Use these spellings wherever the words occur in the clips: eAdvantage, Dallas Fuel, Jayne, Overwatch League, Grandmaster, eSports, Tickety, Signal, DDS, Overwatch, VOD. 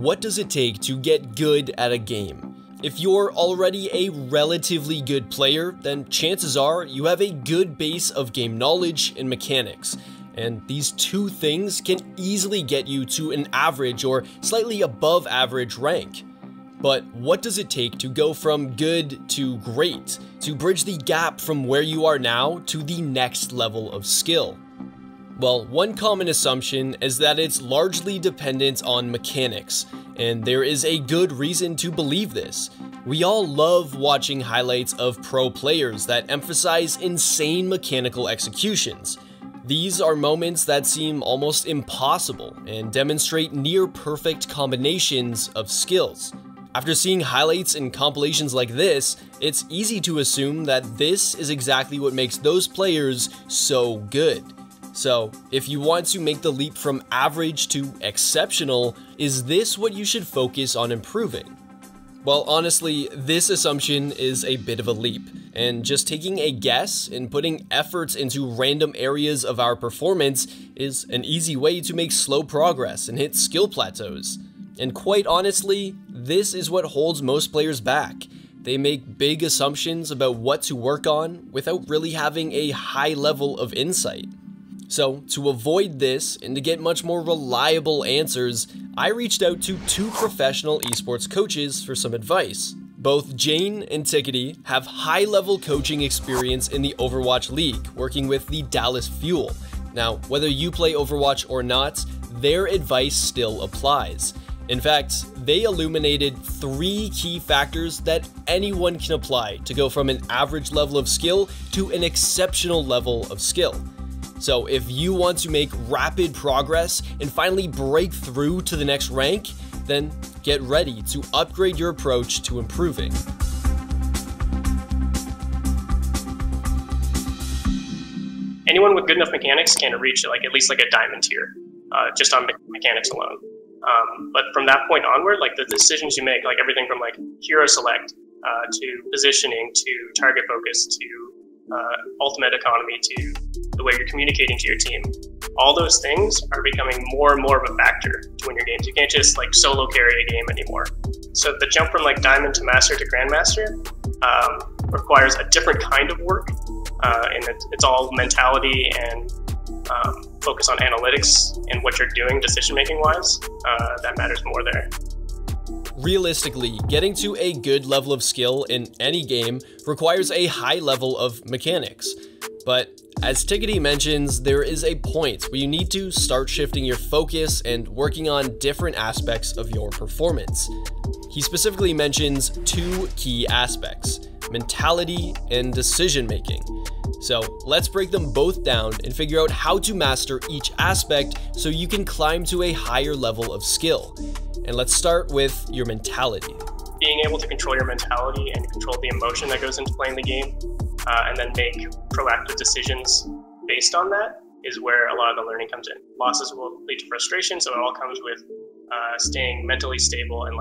What does it take to get good at a game? If you're already a relatively good player, then chances are you have a good base of game knowledge and mechanics. And these two things can easily get you to an average or slightly above average rank. But what does it take to go from good to great, to bridge the gap from where you are now to the next level of skill? Well, one common assumption is that it's largely dependent on mechanics, and there is a good reason to believe this. We all love watching highlights of pro players that emphasize insane mechanical executions. These are moments that seem almost impossible and demonstrate near-perfect combinations of skills. After seeing highlights and compilations like this, it's easy to assume that this is exactly what makes those players so good. So, if you want to make the leap from average to exceptional, is this what you should focus on improving? Well, honestly, this assumption is a bit of a leap, and just taking a guess and putting efforts into random areas of our performance is an easy way to make slow progress and hit skill plateaus. And quite honestly, this is what holds most players back. They make big assumptions about what to work on without really having a high level of insight. So, to avoid this and to get much more reliable answers, I reached out to two professional esports coaches for some advice. Both Jayne and Tickety have high-level coaching experience in the Overwatch League, working with the Dallas Fuel. Now, whether you play Overwatch or not, their advice still applies. In fact, they illuminated three key factors that anyone can apply to go from an average level of skill to an exceptional level of skill. So if you want to make rapid progress and finally break through to the next rank, then get ready to upgrade your approach to improving. Anyone with good enough mechanics can reach at least a diamond tier, just on mechanics alone. But from that point onward, the decisions you make, everything from hero select to positioning to target focus to ultimate economy to the way you're communicating to your team. All those things are becoming more and more of a factor to win your games. You can't just solo carry a game anymore. So the jump from diamond to master to grandmaster requires a different kind of work, and it's all mentality and focus on analytics and what you're doing decision-making wise. That matters more there. Realistically, getting to a good level of skill in any game requires a high level of mechanics. But as Tickety mentions, there is a point where you need to start shifting your focus and working on different aspects of your performance. He specifically mentions two key aspects: mentality and decision making. So let's break them both down and figure out how to master each aspect so you can climb to a higher level of skill. And let's start with your mentality. Being able to control your mentality and control the emotion that goes into playing the game, and then make proactive decisions based on that, is where a lot of the learning comes in. Losses will lead to frustration, so it all comes with staying mentally stable and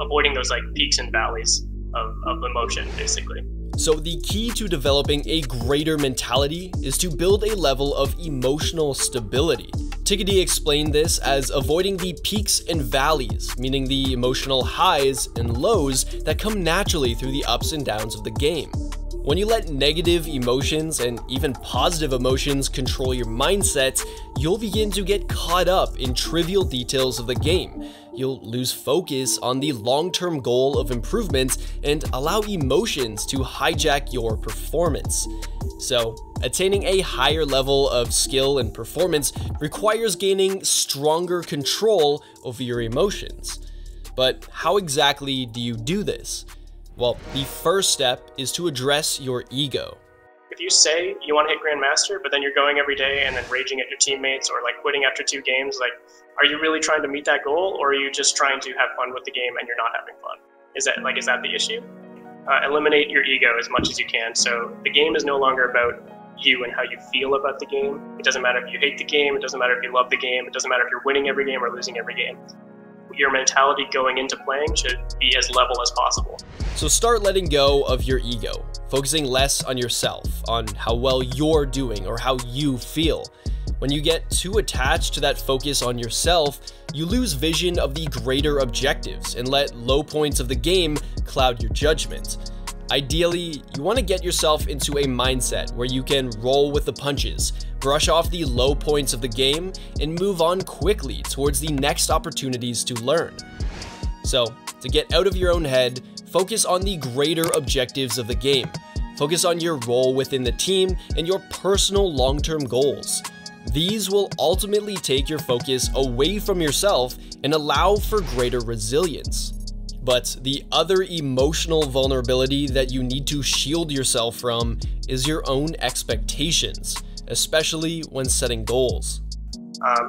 avoiding those peaks and valleys of emotion, basically. So the key to developing a greater mentality is to build a level of emotional stability. Tickety explained this as avoiding the peaks and valleys, meaning the emotional highs and lows that come naturally through the ups and downs of the game. When you let negative emotions and even positive emotions control your mindset, you'll begin to get caught up in trivial details of the game. You'll lose focus on the long-term goal of improvement and allow emotions to hijack your performance. So, attaining a higher level of skill and performance requires gaining stronger control over your emotions. But how exactly do you do this? Well, the first step is to address your ego. If you say you want to hit Grandmaster, but then you're going every day and then raging at your teammates or quitting after 2 games, are you really trying to meet that goal, or are you just trying to have fun with the game and you're not having fun? Is that the issue? Eliminate your ego as much as you can. So the game is no longer about you and how you feel about the game. It doesn't matter if you hate the game. It doesn't matter if you love the game. It doesn't matter if you're winning every game or losing every game. Your mentality going into playing should be as level as possible. So start letting go of your ego, focusing less on yourself, on how well you're doing or how you feel. When you get too attached to that focus on yourself, you lose vision of the greater objectives and let low points of the game cloud your judgment. Ideally, you want to get yourself into a mindset where you can roll with the punches, brush off the low points of the game, and move on quickly towards the next opportunities to learn. So, to get out of your own head, focus on the greater objectives of the game. Focus on your role within the team and your personal long-term goals. These will ultimately take your focus away from yourself and allow for greater resilience. But the other emotional vulnerability that you need to shield yourself from is your own expectations, especially when setting goals.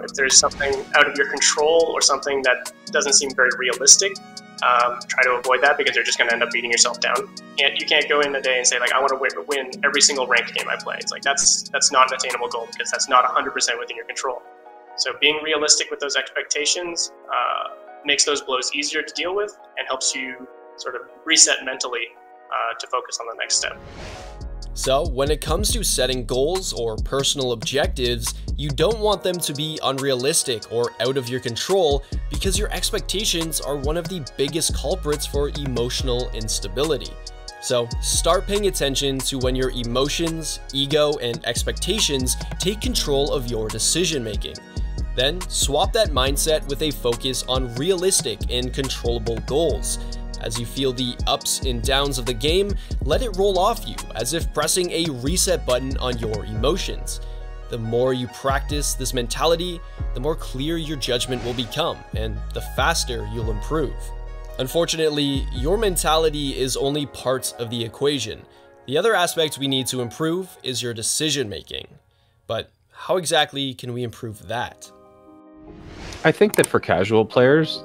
If there's something out of your control or something that doesn't seem very realistic, try to avoid that because you're just going to end up beating yourself down. You can't go in a day and say, like, I want to win every single ranked game I play. It's like, that's not an attainable goal because that's not 100% within your control. So being realistic with those expectations, makes those blows easier to deal with and helps you sort of reset mentally to focus on the next step. So when it comes to setting goals or personal objectives, you don't want them to be unrealistic or out of your control because your expectations are one of the biggest culprits for emotional instability. So start paying attention to when your emotions, ego, and expectations take control of your decision-making. Then swap that mindset with a focus on realistic and controllable goals. As you feel the ups and downs of the game, let it roll off you as if pressing a reset button on your emotions. The more you practice this mentality, the more clear your judgment will become and the faster you'll improve. Unfortunately, your mentality is only part of the equation. The other aspect we need to improve is your decision making. But how exactly can we improve that? I think that for casual players,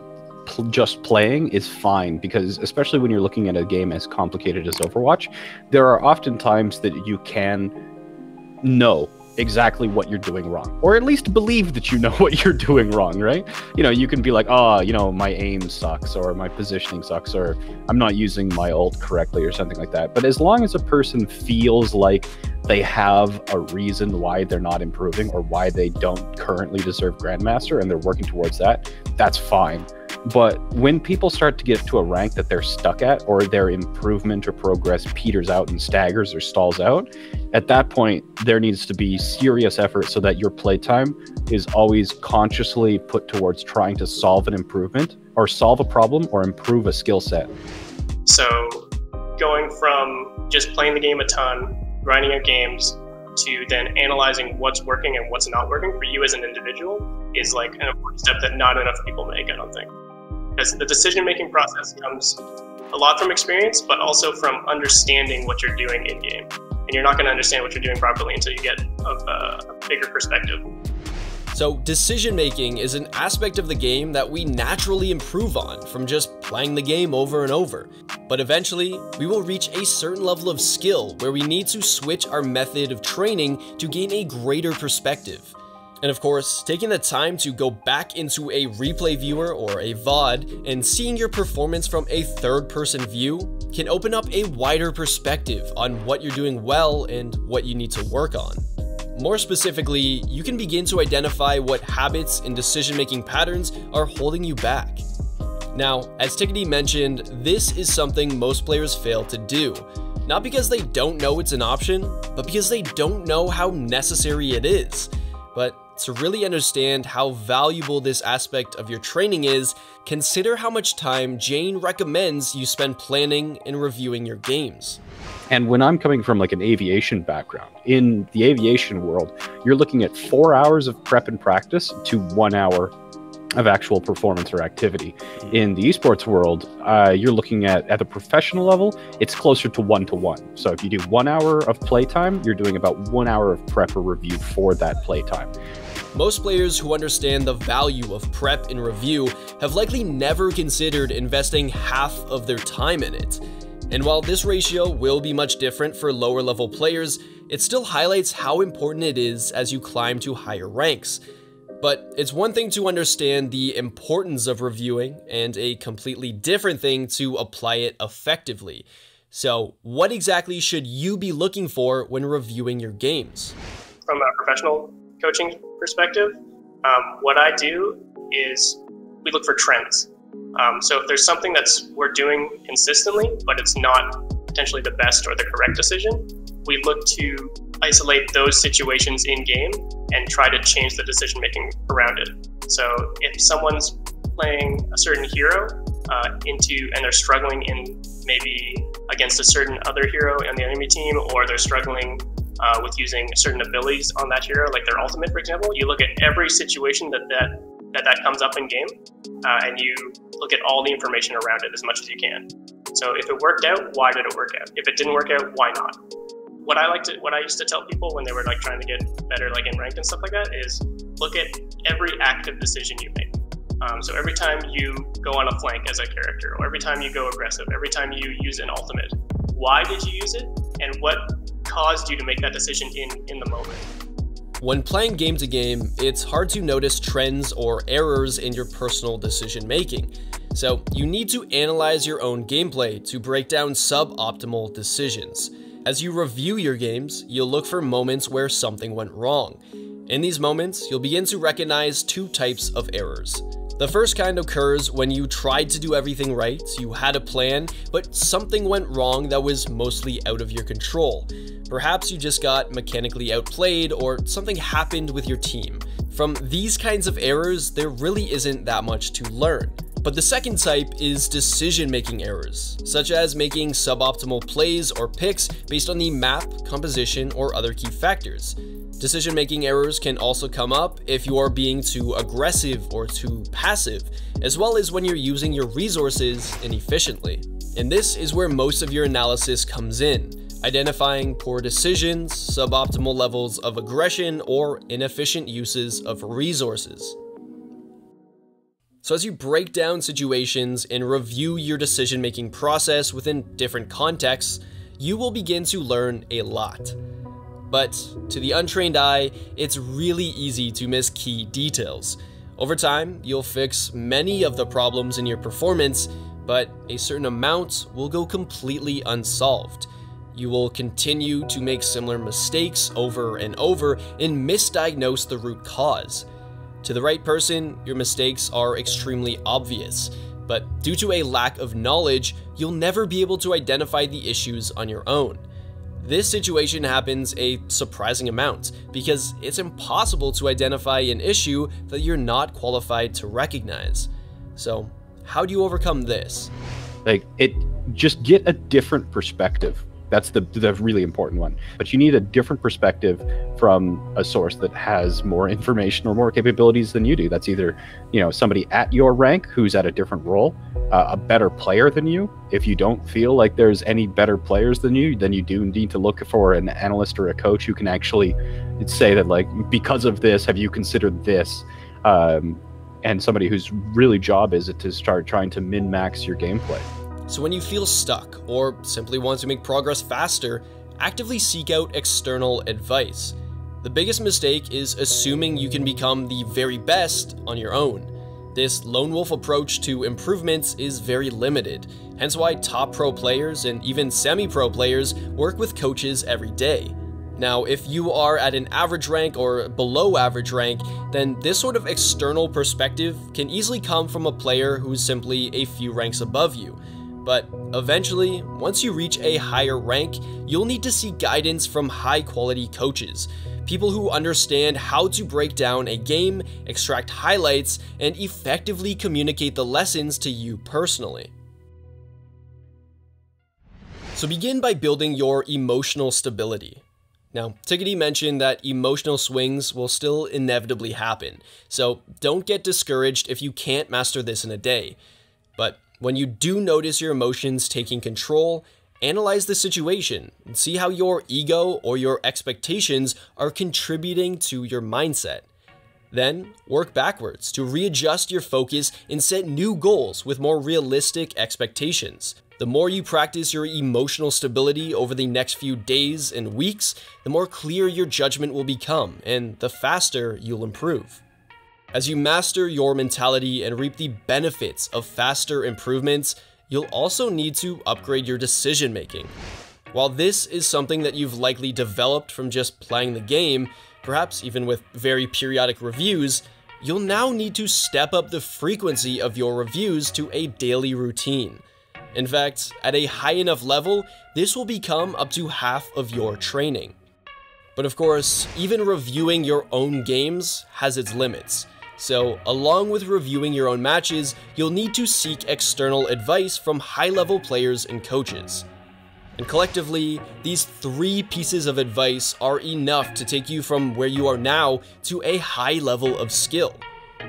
just playing is fine because especially when you're looking at a game as complicated as Overwatch, there are often times that you can know exactly what you're doing wrong, or at least believe that you know what you're doing wrong, right? You know, you can be like, oh, you know, my aim sucks, or my positioning sucks, or I'm not using my ult correctly, or something like that. But as long as a person feels like they have a reason why they're not improving or why they don't currently deserve Grandmaster and they're working towards that, that's fine. But when people start to get to a rank that they're stuck at, or their improvement or progress peters out and staggers or stalls out, at that point, there needs to be serious effort so that your playtime is always consciously put towards trying to solve an improvement or solve a problem or improve a skill set. So going from just playing the game a ton, grinding out games, to then analyzing what's working and what's not working for you as an individual is like an important step that not enough people make, I don't think. Because the decision-making process comes a lot from experience, but also from understanding what you're doing in-game. And you're not going to understand what you're doing properly until you get a bigger perspective. So decision-making is an aspect of the game that we naturally improve on from just playing the game over and over. But eventually, we will reach a certain level of skill where we need to switch our method of training to gain a greater perspective. And of course, taking the time to go back into a replay viewer or a VOD and seeing your performance from a third-person view can open up a wider perspective on what you're doing well and what you need to work on. More specifically, you can begin to identify what habits and decision-making patterns are holding you back. Now, as Tickety mentioned, this is something most players fail to do, not because they don't know it's an option, but because they don't know how necessary it is. But to really understand how valuable this aspect of your training is, consider how much time Jayne recommends you spend planning and reviewing your games. And when I'm coming from like an aviation background, in the aviation world, you're looking at 4 hours of prep and practice to 1 hour of actual performance or activity. In the esports world, you're looking at the professional level, it's closer to one-to-one. So if you do 1 hour of playtime, you're doing about 1 hour of prep or review for that playtime. Most players who understand the value of prep and review have likely never considered investing half of their time in it. And while this ratio will be much different for lower level players, it still highlights how important it is as you climb to higher ranks. But it's one thing to understand the importance of reviewing and a completely different thing to apply it effectively. So what exactly should you be looking for when reviewing your games? From a professional coaching perspective, what I do is we look for trends. So if there's something that's we're doing consistently, but it's not potentially the best or the correct decision, we look to isolate those situations in game and try to change the decision making around it. So if someone's playing a certain hero and they're struggling in maybe against a certain other hero on the enemy team, or they're struggling with using certain abilities on that hero, like their ultimate, for example, you look at every situation that comes up in game, and you look at all the information around it as much as you can. So if it worked out, why did it work out? If it didn't work out, why not? What I used to tell people when they were like trying to get better, like in ranked and stuff like that, is look at every active decision you make. So every time you go on a flank as a character, or every time you go aggressive, every time you use an ultimate, why did you use it, and what caused you to make that decision in the moment? When playing game to game, it's hard to notice trends or errors in your personal decision making. So you need to analyze your own gameplay to break down suboptimal decisions. As you review your games, you'll look for moments where something went wrong. In these moments, you'll begin to recognize two types of errors. The first kind occurs when you tried to do everything right, you had a plan, but something went wrong that was mostly out of your control. Perhaps you just got mechanically outplayed, or something happened with your team. From these kinds of errors, there really isn't that much to learn. But the second type is decision-making errors, such as making suboptimal plays or picks based on the map, composition, or other key factors. Decision-making errors can also come up if you are being too aggressive or too passive, as well as when you're using your resources inefficiently. And this is where most of your analysis comes in, identifying poor decisions, suboptimal levels of aggression, or inefficient uses of resources. So as you break down situations and review your decision-making process within different contexts, you will begin to learn a lot. But to the untrained eye, it's really easy to miss key details. Over time, you'll fix many of the problems in your performance, but a certain amount will go completely unsolved. You will continue to make similar mistakes over and over and misdiagnose the root cause. To the right person, your mistakes are extremely obvious, but due to a lack of knowledge, you'll never be able to identify the issues on your own. This situation happens a surprising amount because it's impossible to identify an issue that you're not qualified to recognize. So, how do you overcome this? Just get a different perspective. That's the really important one. But you need a different perspective from a source that has more information or more capabilities than you do. That's either, you know, somebody at your rank who's at a different role, a better player than you. If you don't feel like there's any better players than you, then you do need to look for an analyst or a coach who can actually say that, like, because of this, have you considered this? And somebody whose really job is to start trying to min-max your gameplay. So when you feel stuck or simply want to make progress faster, actively seek out external advice. The biggest mistake is assuming you can become the very best on your own. This lone wolf approach to improvements is very limited, hence why top pro players and even semi-pro players work with coaches every day. Now, if you are at an average rank or below average rank, then this sort of external perspective can easily come from a player who's simply a few ranks above you. But eventually, once you reach a higher rank, you'll need to seek guidance from high-quality coaches, people who understand how to break down a game, extract highlights, and effectively communicate the lessons to you personally. So begin by building your emotional stability. Now, Tickety mentioned that emotional swings will still inevitably happen, so don't get discouraged if you can't master this in a day. But when you do notice your emotions taking control, analyze the situation and see how your ego or your expectations are contributing to your mindset. Then, work backwards to readjust your focus and set new goals with more realistic expectations. The more you practice your emotional stability over the next few days and weeks, the more clear your judgment will become and the faster you'll improve. As you master your mentality and reap the benefits of faster improvements, you'll also need to upgrade your decision making. While this is something that you've likely developed from just playing the game, perhaps even with very periodic reviews, you'll now need to step up the frequency of your reviews to a daily routine. In fact, at a high enough level, this will become up to half of your training. But of course, even reviewing your own games has its limits. So, along with reviewing your own matches, you'll need to seek external advice from high-level players and coaches. And collectively, these three pieces of advice are enough to take you from where you are now to a high level of skill.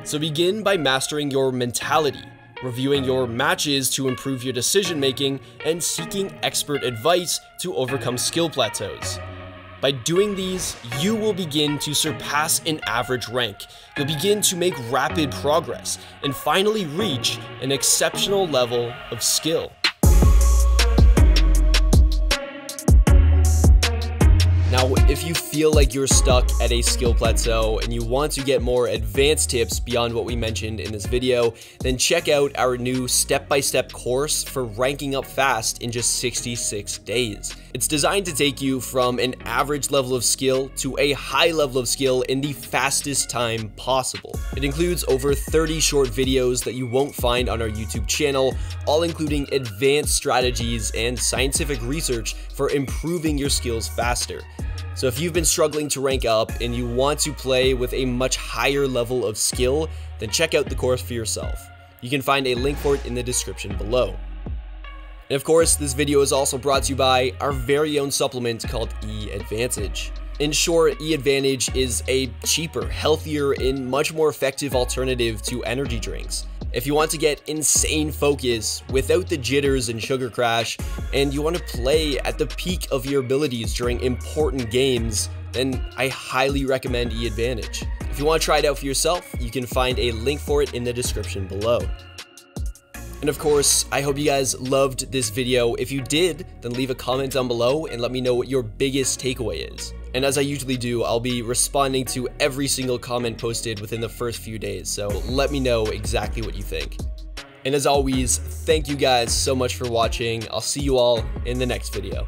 So begin by mastering your mentality, reviewing your matches to improve your decision-making, and seeking expert advice to overcome skill plateaus. By doing these, you will begin to surpass an average rank, you'll begin to make rapid progress, and finally reach an exceptional level of skill. Now, if you feel like you're stuck at a skill plateau and you want to get more advanced tips beyond what we mentioned in this video, then check out our new step-by-step course for ranking up fast in just 66 days. It's designed to take you from an average level of skill to a high level of skill in the fastest time possible. It includes over 30 short videos that you won't find on our YouTube channel, all including advanced strategies and scientific research for improving your skills faster. So if you've been struggling to rank up and you want to play with a much higher level of skill, then check out the course for yourself. You can find a link for it in the description below. And of course, this video is also brought to you by our very own supplement called eAdvantage. In short, eAdvantage is a cheaper, healthier, and much more effective alternative to energy drinks. If you want to get insane focus without the jitters and sugar crash, and you want to play at the peak of your abilities during important games, then I highly recommend eAdvantage. If you want to try it out for yourself, you can find a link for it in the description below. And of course, I hope you guys loved this video. If you did, then leave a comment down below and let me know what your biggest takeaway is. And as I usually do, I'll be responding to every single comment posted within the first few days, so let me know exactly what you think. And as always, thank you guys so much for watching. I'll see you all in the next video.